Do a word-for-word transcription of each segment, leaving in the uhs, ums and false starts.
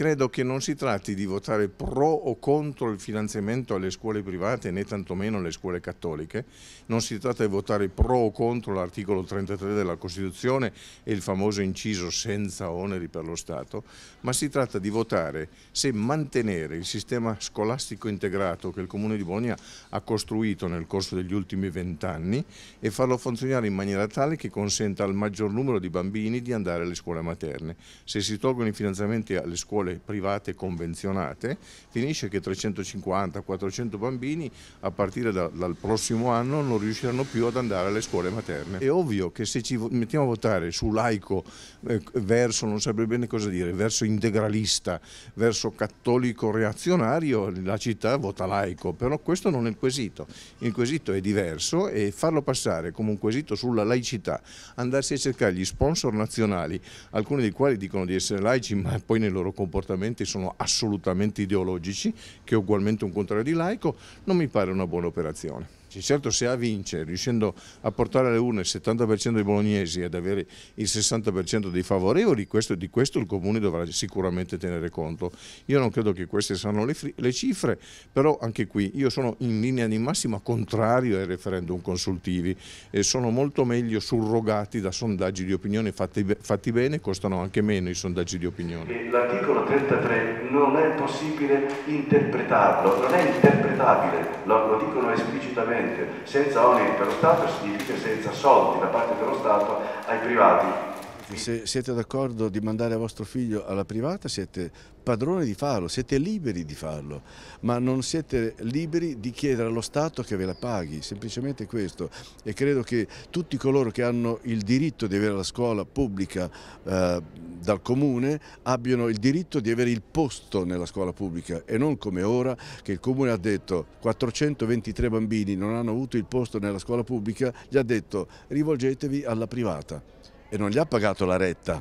credo che non si tratti di votare pro o contro il finanziamento alle scuole private, né tantomeno alle scuole cattoliche. Non si tratta di votare pro o contro l'articolo trentatré della Costituzione e il famoso inciso senza oneri per lo Stato, ma si tratta di votare se mantenere il sistema scolastico integrato che il Comune di Bologna ha costruito nel corso degli ultimi vent'anni e farlo funzionare in maniera tale che consenta al maggior numero di bambini di andare alle scuole materne. Se si tolgono i finanziamenti alle scuole private convenzionate, finisce che trecentocinquanta quattrocento bambini a partire da, dal prossimo anno non riusciranno più ad andare alle scuole materne. È ovvio che se ci mettiamo a votare su laico, eh, verso, non saprei bene cosa dire, verso integralista, verso cattolico reazionario, la città vota laico, però questo non è il quesito. Il quesito è diverso e farlo passare come un quesito sulla laicità, andarsi a cercare gli sponsor nazionali, alcuni dei quali dicono di essere laici ma poi nei loro comportamenti sono assolutamente ideologici, che è ugualmente un contrario di laico, non mi pare una buona operazione. Certo, se A vince, riuscendo a portare alle urne il settanta per cento dei bolognesi ed avere il sessanta per cento dei favorevoli, questo, di questo il Comune dovrà sicuramente tenere conto. Io non credo che queste saranno le, le cifre, però anche qui io sono in linea di massima contrario ai referendum consultivi e sono molto meglio surrogati da sondaggi di opinione fatti, fatti bene, costano anche meno i sondaggi di opinione. L'articolo trentatré non è possibile interpretarlo, non è interpretabile, lo, lo dicono esplicitamente. Senza oneri per lo Stato significa senza soldi da parte dello Stato ai privati. Se siete d'accordo di mandare vostro figlio alla privata, siete padroni di farlo, siete liberi di farlo, ma non siete liberi di chiedere allo Stato che ve la paghi, semplicemente questo. E credo che tutti coloro che hanno il diritto di avere la scuola pubblica eh, dal Comune abbiano il diritto di avere il posto nella scuola pubblica e non come ora che il Comune ha detto quattrocentoventitré bambini non hanno avuto il posto nella scuola pubblica, gli ha detto rivolgetevi alla privata. E non gli ha pagato la retta,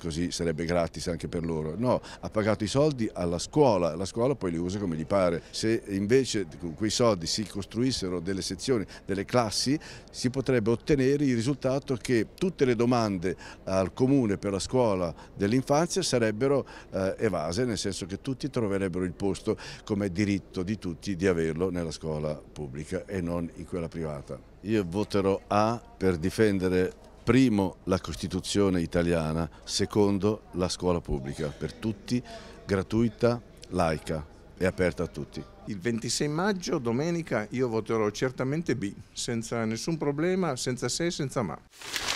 così sarebbe gratis anche per loro, no, ha pagato i soldi alla scuola, la scuola poi li usa come gli pare. Se invece con quei soldi si costruissero delle sezioni, delle classi, si potrebbe ottenere il risultato che tutte le domande al Comune per la scuola dell'infanzia sarebbero eh, evase, nel senso che tutti troverebbero il posto, come diritto di tutti di averlo nella scuola pubblica e non in quella privata. Io voterò A per difendere primo la Costituzione italiana, secondo la scuola pubblica, per tutti, gratuita, laica e aperta a tutti. Il ventisei maggio, domenica, io voterò certamente B, senza nessun problema, senza se, senza ma.